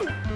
Wait!